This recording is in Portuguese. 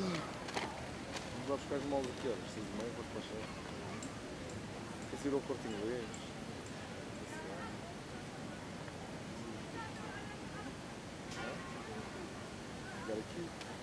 Vamos lá buscar os moldes aqui, olha, preciso de meio, vou te baixar. Queres ir ao Porto Inglês? Chegar aqui.